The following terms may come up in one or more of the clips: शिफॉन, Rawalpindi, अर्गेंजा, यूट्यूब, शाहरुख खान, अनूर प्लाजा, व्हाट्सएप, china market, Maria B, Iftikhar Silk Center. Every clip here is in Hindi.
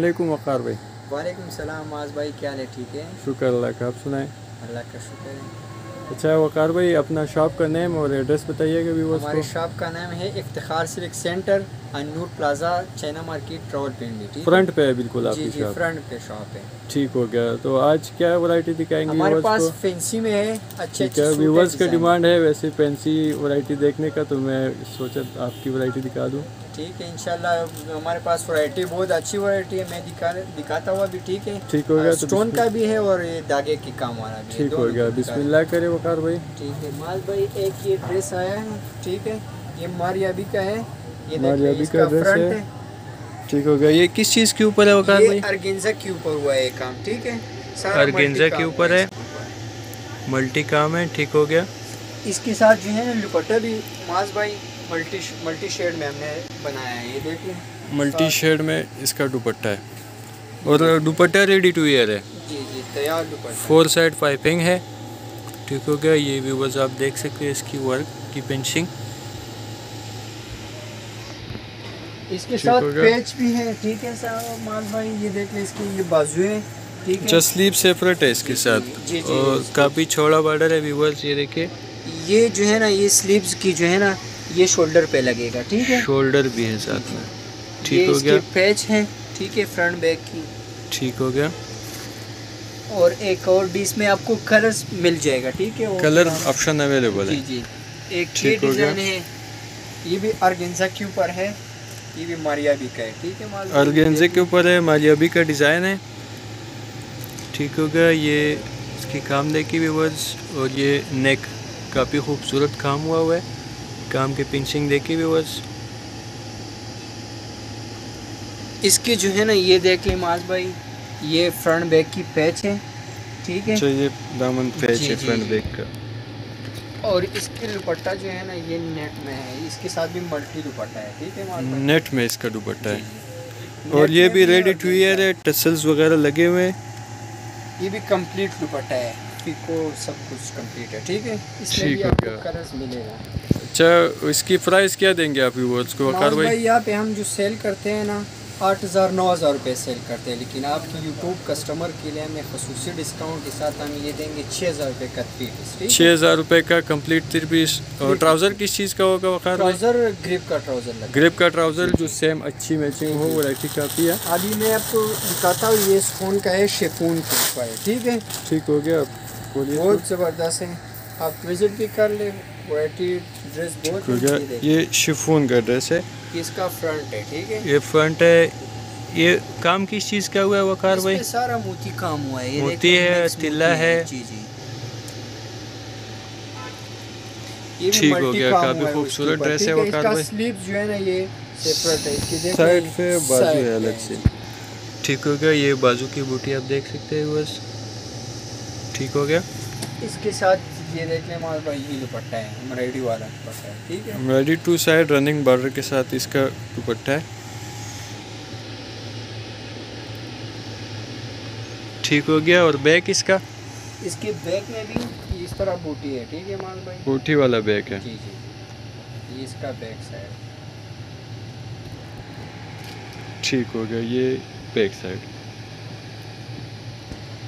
अस्सलामुअलैकुम वक़ार भाई। वालेकुम सलाम माज भाई, क्या हाल है? ठीक है शुक्र अल्लाह का, आप सुनाएं? अल्लाह का शुक्र है। अच्छा वक़ार भाई, अपना शॉप का नेम और एड्रेस बताइएगा व्यूअर्स को। हमारे शॉप का नाम है Iftikhar silk centre, अनूर प्लाजा, China market, road Pindi, front पे है बिल्कुल आपकी शॉप? फ्रंट पे शॉप है। ठीक हो गया, तो आज क्या वैरायटी दिखाएंगे? हमारे पास फैंसी में है, अच्छे व्यूअर्स का डिमांड है वैसे फैंसी वैरायटी देखने का, तो मैं सोचा आपकी वैरायटी दिखा दूँ। ठीक है इंशाल्लाह, हमारे पास वैरायटी बहुत अच्छी वैरायटी है, मैं दिखाता हुआ भी। ठीक है, ठीक हो गया, स्टोन का भी है और धागे की काम वाला भी। ठीक हो गया, बिस्मिल्लाह करे वक़ार भाई। ठीक है माल भाई, एक ये ड्रेस आया है, ठीक है, ये मारिया बी का है, ये मारिया बी का ड्रेस है। ठीक हो गया, ये किस चीज़ के ऊपर है वक़ार भाई? अर्गेंजा के ऊपर हुआ है काम। ठीक है, अर्गेंजा के ऊपर है, मल्टी काम है। ठीक हो गया, इसके साथ जो है दुपट्टा भी माज भाई मल्टी शेड में हमने बनाया है, ये देखिए मल्टी शेड में इसका दुपट्टा है और दुपट्टा रेडी टू वेयर है। जी जी तैयार दुपट्टा, 4 साइड पाइपिंग है। ठीक हो गया, ये व्यूअर्स आप देख सकते हैं इसकी वर्क की फिनिशिंग, इसके साथ पैच भी है। ठीक है साहब मान भाई, ये देख लें इसकी ये बाजू है। ठीक है, जस्ट स्लीव सेपरेट है इसके साथ और काफ़ी छोड़ा बॉर्डर है व्यूअर्स, ये देखिए। ये जो है ना ये स्लीव्स की जो है ना ये शोल्डर पे लगेगा। ठीक है, शोल्डर भी है साथ में। ठीक हो गया, पैच है। ठीक है, फ्रंट बैक की। ठीक हो गया, और एक और भी इसमें आपको कलर्स मिल जाएगा। ठीक है, कलर ऑप्शन अवेलेबल है। जी जी, एक डिजाइन है ये भी अर्गेंजा के ऊपर है, ये भी मारिया बी का है। ठीक है, अर्गेंजा के ऊपर है, मारिया बी का डिज़ाइन है। ठीक हो गया, ये इसकी काम देखी व्यूअर्स, और ये नेक काफ़ी खूबसूरत काम हुआ है, काम की पिंचिंग देखी व्यूअर्स इसकी जो है ना, ये देख लें माज भाई, ये फ्रंट बैक की पैच है। ठीक है, ये दामन पैच है फ्रंट बैक का, और इसकी दुपट्टा जो है ना ये नेट में है, इसके साथ भी मल्टी दुपट्टा है। ठीक है माज भाई, नेट में इसका दुपट्टा है, और ये भी रेडी टू वेयर है, टसल्स वगैरह लगे हुए हैं, ये भी कंप्लीट दुपट्टा है, पिको सब कुछ कंप्लीट है। ठीक है, इसमें भी आपको कलर्स मिलेगा। अच्छा, इसकी प्राइस क्या देंगे आप व्यूअर्स को वक़ार भाई? यहाँ पे हम जो सेल करते हैं ना 8,000-9,000 रुपये सेल करते हैं, लेकिन आपके यूट्यूब कस्टमर के लिए हमें खसूसी डिस्काउंट के साथ हम ये देंगे 6,000 रुपये का थ्री पीस। 6,000 रुपये का कंप्लीट थ्री पीस। और ट्राउज़र किस चीज़ का होगा वक़ार? ट्राउज़र ग्रिप का ट्राउज़र, ग्रिप का ट्राउज़र जो सेम अच्छी मैचिंग हो, वैरायटी काफ़ी है। अभी मैं आपको दिखाता हूँ, ये स्टोन का है, शेफून का है। ठीक है, ठीक हो गया, बहुत ज़बरदस्त है, आप विजिट भी कर ले, ड्रेस बहुत। ये शिफॉन का ड्रेस है, इसका फ्रंट है। ठीक है, ये फ्रंट है। ये काम किस चीज़ का हुआ है वक़ार भाई? सारा मोती काम हुआ है, मोती है, तिल्ला है। जी जी, ये ठीक हो गया, काफी खूबसूरत ड्रेस है वक़ार भाई। स्लीव जो है ना ये सेपरेट है, इसकी साइड पे बाजू है अलग से। ठीक हो गया, ये बाजू की बूटी आप देख सकते हैं बस। ठीक हो गया, इसके साथ ये देख लें माल भाई, ये दुपट्टा है एम्ब्रॉयडरी वाला दुपट्टा है। ठीक है, एम्ब्रॉयडरी 2 साइड रनिंग बॉर्डर के साथ इसका दुपट्टा है। ठीक हो गया, और बैक इसका, इसके बैक में भी इस तरह बूटी है। ठीक है माल भाई, बूटी वाला बैक है। जी जी, ये इसका बैक साइड। ठीक हो गया, ये बैक साइड।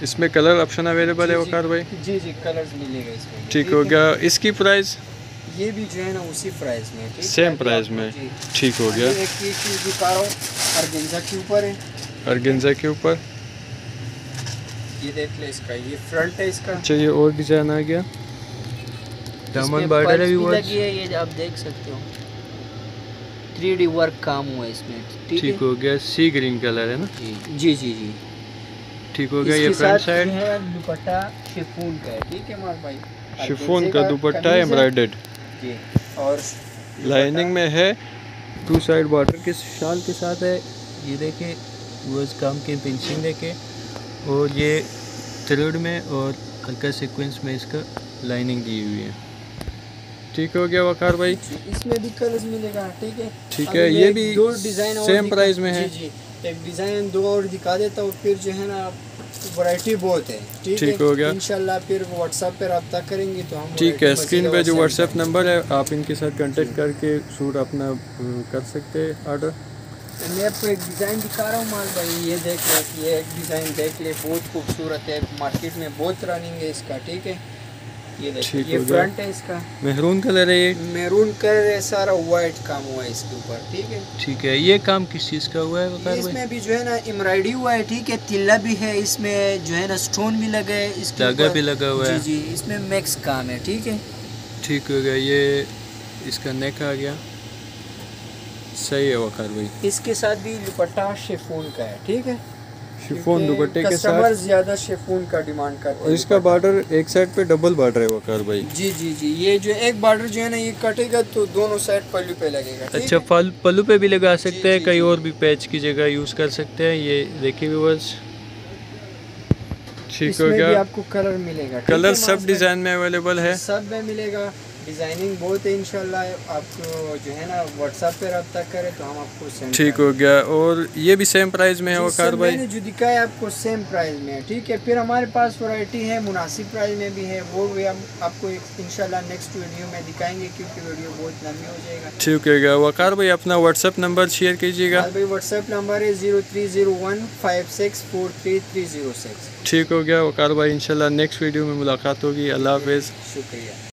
इसमें कलर ऑप्शन अवेलेबल है वक़ार भाई? जी जी, कलर्स मिलेगा इसमें। ठीक हो गया, इसकी प्राइस ये भी जो है ना उसी प्राइस में, सेम प्राइस में। ठीक हो गया, एक चीज़ दिखा रहा हूँ, अर्गेंजा के ऊपर है, अर्गेंजा के ऊपर ये देख ले, इसका ये फ्रंट है इसका। अच्छा, ये और डिजाइन आ गया, दामन बॉर्डर भी लगी है, ये आप देख सकते हो, 3D वर्क काम हुआ इसमें। ठीक हो गया, सी ग्रीन कलर है ना? जी जी जी, ठीक हो गया, ये फ्रंट साइड है, दुपट्टा शिफॉन का है। ठीक है मार भाई, शिफॉन का दुपट्टा है, एम्ब्रॉयडर्ड जी, और लाइनिंग में है, 2 साइड बॉर्डर के शाल के साथ है। ये देखे व्यूअर्स काम की फिनिशिंग देखे, और ये थ्रेड में और हल्का सीक्वेंस में इसका लाइनिंग दी हुई है। ठीक हो गया वक़ार भाई, इसमें भी कलर्स मिलेगा। ठीक है, ठीक है, ये भी डिज़ाइन सेम प्राइस में है। एक डिज़ाइन 2 और दिखा देता हूँ, फिर जो है ना वैरायटी बहुत है। ठीक हो गया, इंशाल्लाह फिर व्हाट्सएप पर रब्ता करेंगे तो हम। ठीक है, स्क्रीन पे जो व्हाट्सएप नंबर है, आप इनके साथ कांटेक्ट करके सूट अपना कर सकते हैं ऑर्डर। मैं आपको एक डिज़ाइन दिखा रहा हूँ माल भाई, ये देख ले, ये एक डिज़ाइन देख ले, बहुत खूबसूरत है, मार्केट में बहुत रनिंग है इसका। ठीक है, ये देखिए, ये फ्रंट है इसका, मेहरून कलर है, ये मेहरून कलर है, सारा वाइट काम हुआ है इसके ऊपर। ठीक है, ठीक है। ये काम किस चीज़ का हुआ है? इसमें भी जो है ना एम्ब्रॉयडरी हुआ है, ठीक है, तिल्ला भी है इसमें, जो है ना स्टोन भी लगा है, इसका धागा भी लगा हुआ है। जी जी, इसमें मैक्स काम है। ठीक है, ठीक हो गया। ये इसका नेक आ गया, सही है वकार भाई। इसके साथ भी दुपट्टा शेफोन का है। ठीक है, शिफॉन दुपट्टे के साथ ज्यादा शिफॉन का डिमांड करते हैं। इसका बॉर्डर एक साइड पे डबल बॉर्डर है वकार भाई। जी जी जी, ये जो एक बॉर्डर जो है ना ये कटेगा तो दोनों साइड पल्लू पे लगेगा। अच्छा, पल्लू पे भी लगा सकते हैं, कहीं और भी पैच की जगह यूज कर सकते हैं। ये देखिए व्यूअर्स, ठीक हो गया। आपको कलर मिलेगा, कलर सब डिजाइन में अवेलेबल है, सब में मिलेगा, डिज़ाइनिंग बहुत है इंशाल्लाह। आपको जो है ना व्हाट्सएप पे रब्ता करें तो हम आपको सेंड। ठीक हो गया। और ये भी सेम प्राइस में है वकार भाई, मैंने जो दिखाया आपको सेम प्राइस में है। ठीक है, फिर हमारे पास वैरायटी है, मुनासिब प्राइस में भी है, वो भी हम आपको इंशाल्लाह नेक्स्ट वीडियो में दिखाएंगे, क्योंकि वीडियो बहुत लंबी हो जाएगा। ठीक हो गया वकार भाई, अपना व्हाट्सएप नंबर शेयर कीजिएगा भाई। व्हाट्सएप नंबर है 0301564330। ठीक हो गया वकार भाई, इंशाल्लाह नेक्स्ट वीडियो में मुलाकात होगी। अल्लाह हाफिज़, शुक्रिया।